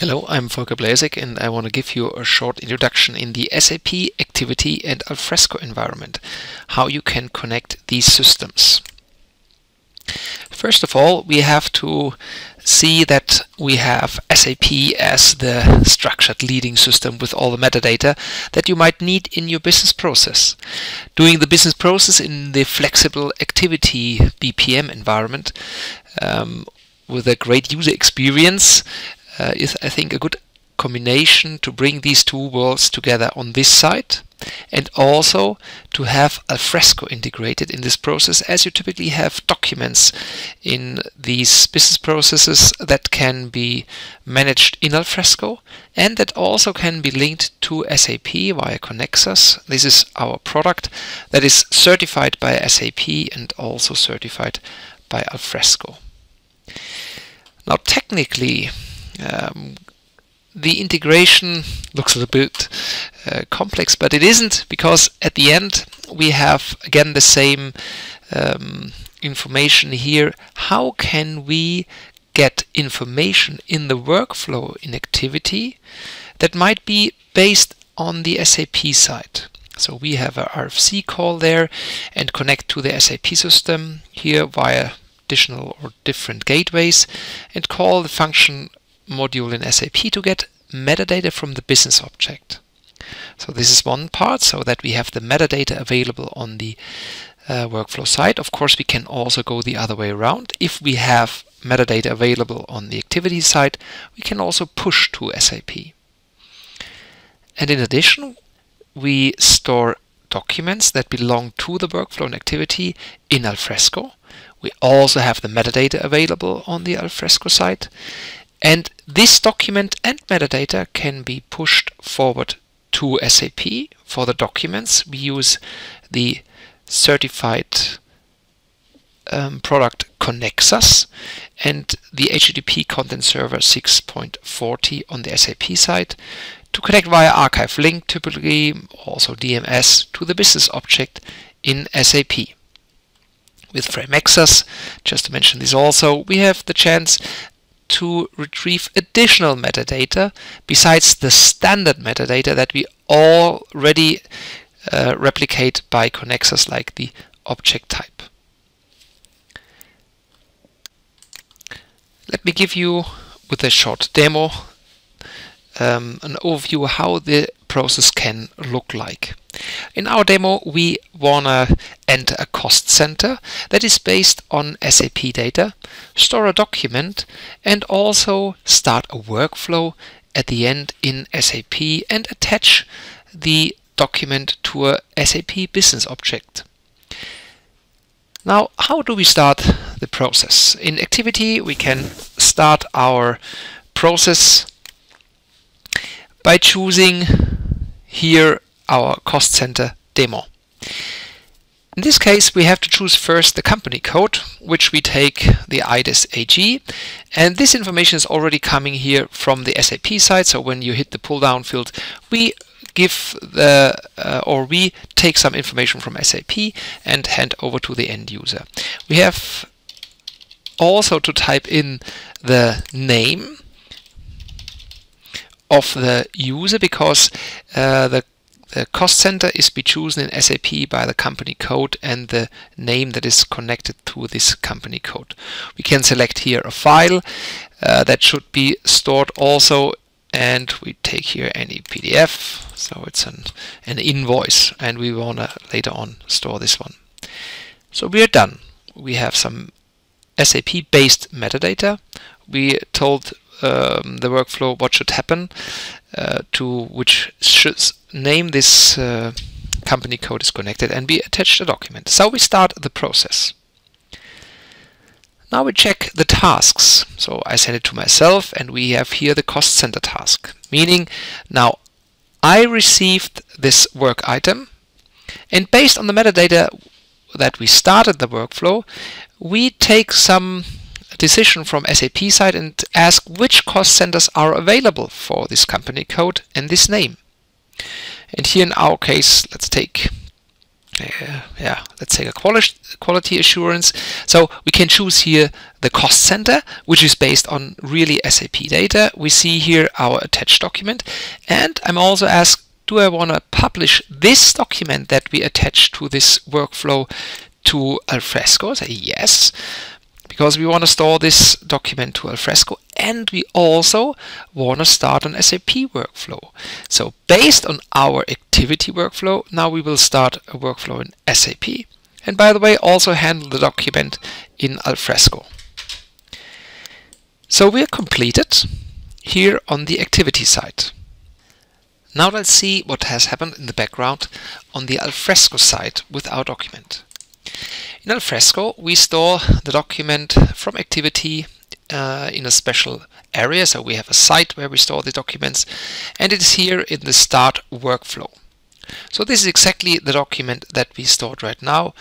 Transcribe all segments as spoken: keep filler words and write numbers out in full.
Hello, I'm Volker Blasek and I want to give you a short introduction in the S A P, Activiti and Alfresco environment, how you can connect these systems. First of all, we have to see that we have S A P as the structured leading system with all the metadata that you might need in your business process. Doing the business process in the flexible Activiti B P M environment um, with a great user experience Uh, is, I think, a good combination to bring these two worlds together on this side, and also to have Alfresco integrated in this process, as you typically have documents in these business processes that can be managed in Alfresco and that also can be linked to S A P via Connexas. This is our product that is certified by S A P and also certified by Alfresco. Now, technically, Um, the integration looks a little bit uh, complex, but it isn't, because at the end we have again the same um, information here. How can we get information in the workflow in Activiti that might be based on the S A P side? So we have a R F C call there and connect to the S A P system here via additional or different gateways and call the function module in S A P to get metadata from the business object. So this is one part, so that we have the metadata available on the uh, workflow side. Of course, we can also go the other way around. If we have metadata available on the Activiti side, we can also push to S A P. And in addition, we store documents that belong to the workflow and Activiti in Alfresco. We also have the metadata available on the Alfresco side. And this document and metadata can be pushed forward to S A P. For the documents, we use the certified um, product Connexas and the H T T P content server six point forty on the S A P side to connect via Archive Link, typically also D M S, to the business object in S A P. With FrameXas, just to mention this also, we have the chance to retrieve additional metadata besides the standard metadata that we already uh, replicate by Connexas, like the object type. Let me give you, with a short demo, um, an overview how the process can look like. In our demo, we want to enter a cost center that is based on S A P data, store a document, and also start a workflow at the end in S A P and attach the document to a S A P business object. Now, how do we start the process? In Activiti, we can start our process by choosing here our cost center demo. In this case, we have to choose first the company code, which we take the IDES A G, and this information is already coming here from the S A P side. So when you hit the pull down field, we give the uh, or we take some information from S A P and hand over to the end user. We have also to type in the name of the user, because uh, the The cost center is be chosen in S A P by the company code and the name that is connected to this company code. We can select here a file uh, that should be stored also, and we take here any P D F, so it's an, an invoice, and we want to later on store this one. So we are done. We have some S A P based metadata. We told um, the workflow what should happen, uh, to which should name this uh, company code is connected, and we attach the document. So we start the process. Now we check the tasks. So I send it to myself, and we have here the cost center task, meaning now I received this work item, and based on the metadata that we started the workflow, we take some decision from S A P side and ask which cost centers are available for this company code and this name. And here in our case, let's take uh, yeah, let's say a quali quality assurance. So we can choose here the cost center, which is based on really S A P data. We see here our attached document, and I'm also asked, do I want to publish this document that we attach to this workflow to Alfresco? I say yes, because we want to store this document to Alfresco, and we also want to start an S A P workflow. So based on our Activiti workflow, now we will start a workflow in S A P. And by the way, also handle the document in Alfresco. So we are completed here on the Activiti side. Now let's see what has happened in the background on the Alfresco side with our document. In Alfresco, we store the document from Activiti uh, in a special area. So we have a site where we store the documents, and it is here in the start workflow. So this is exactly the document that we stored right now.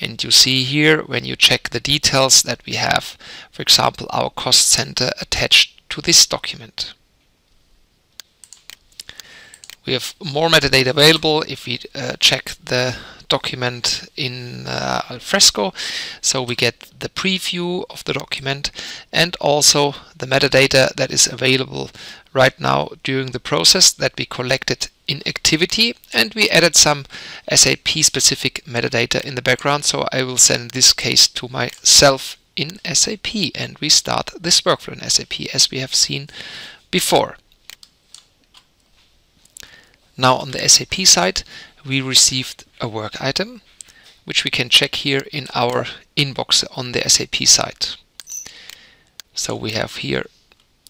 And you see here, when you check the details, that we have, for example, our cost center attached to this document. We have more metadata available if we uh, check the document in uh, Alfresco. So we get the preview of the document and also the metadata that is available right now during the process that we collected in Activiti, and we added some S A P specific metadata in the background. So I will send this case to myself in S A P, and we start this workflow in S A P as we have seen before. Now on the S A P side, we received a work item, which we can check here in our inbox on the S A P side. So we have here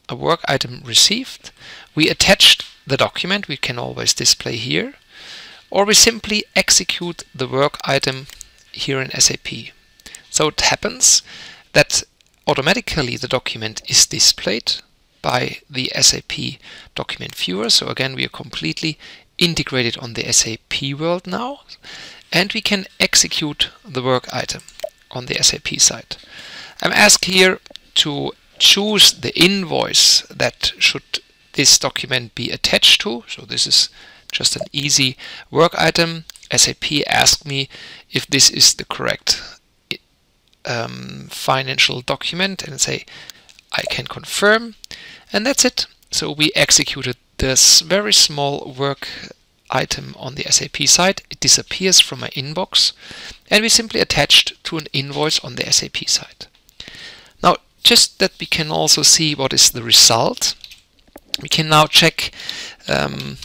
a work item received. We attached the document, we can always display here, or we simply execute the work item here in S A P. So it happens that automatically the document is displayed by the S A P document viewer. So again, we are completely integrated on the S A P world now, and we can execute the work item on the S A P side. I'm asked here to choose the invoice that should this document be attached to. So this is just an easy work item. S A P asked me if this is the correct um, financial document, and say I can confirm, and that's it. So we executed this very small work item on the S A P side. It disappears from my inbox, and we simply attached to an invoice on the S A P side. Now, just that we can also see what is the result, we can now check um,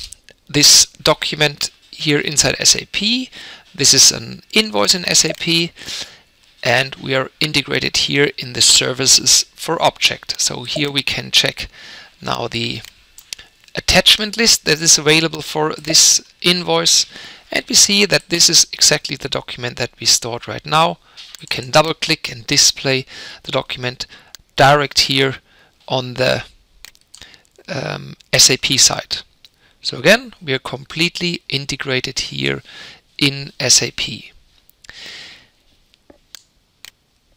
this document here inside S A P. This is an invoice in S A P, and we are integrated here in the services for object. So here we can check now the attachment list that is available for this invoice, and we see that this is exactly the document that we stored right now. We can double click and display the document direct here on the um, S A P side. So again, we are completely integrated here in S A P.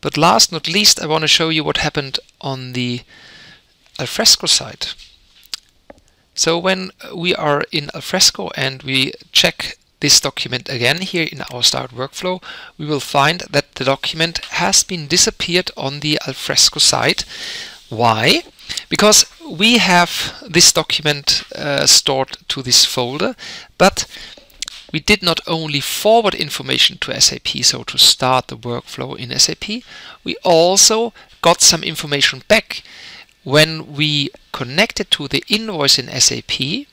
But last not least, I want to show you what happened on the Alfresco side. So when we are in Alfresco and we check this document again here in our start workflow, we will find that the document has been disappeared on the Alfresco side. Why? Because we have this document uh, stored to this folder, but we did not only forward information to S A P, so to start the workflow in S A P, we also got some information back. When we connected to the invoice in S A P,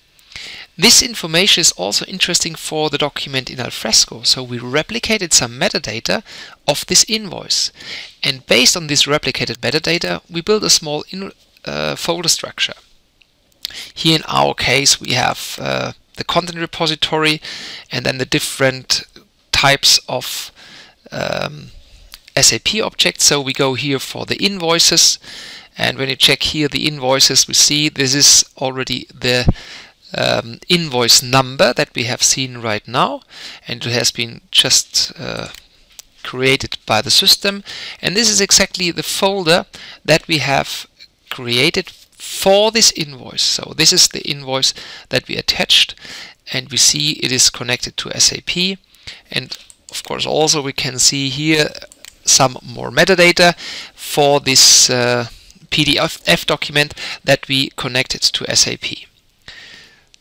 this information is also interesting for the document in Alfresco. So we replicated some metadata of this invoice. And based on this replicated metadata, we built a small in, uh, folder structure. Here in our case, we have uh, the content repository, and then the different types of um, S A P objects. So we go here for the invoices, and when you check here the invoices, we see this is already the um, invoice number that we have seen right now, and it has been just uh, created by the system. And this is exactly the folder that we have created for this invoice. So this is the invoice that we attached, and we see it is connected to S A P, and Of course, also we can see here some more metadata for this uh, P D F document that we connected to S A P.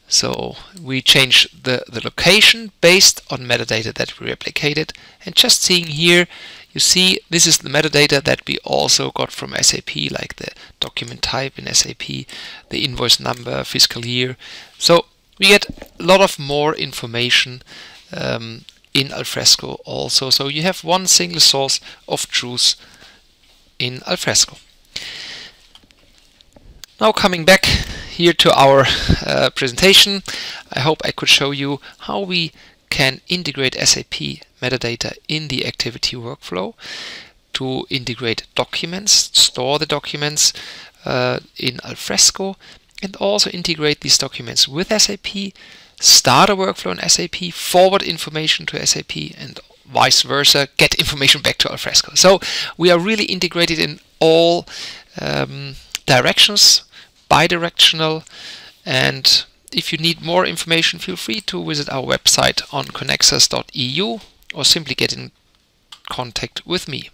So we change the, the location based on metadata that we replicated, and just seeing here, you see this is the metadata that we also got from S A P, like the document type in S A P, the invoice number, fiscal year. So we get a lot of more information um, in Alfresco also. So you have one single source of truth in Alfresco. Now coming back here to our uh, presentation, I hope I could show you how we can integrate S A P metadata in the Activiti workflow to integrate documents, store the documents uh, in Alfresco, and also integrate these documents with S A P, start a workflow in S A P, forward information to S A P, and vice versa, get information back to Alfresco. So we are really integrated in all um, directions, bidirectional, and if you need more information, feel free to visit our website on connexas dot E U or simply get in contact with me.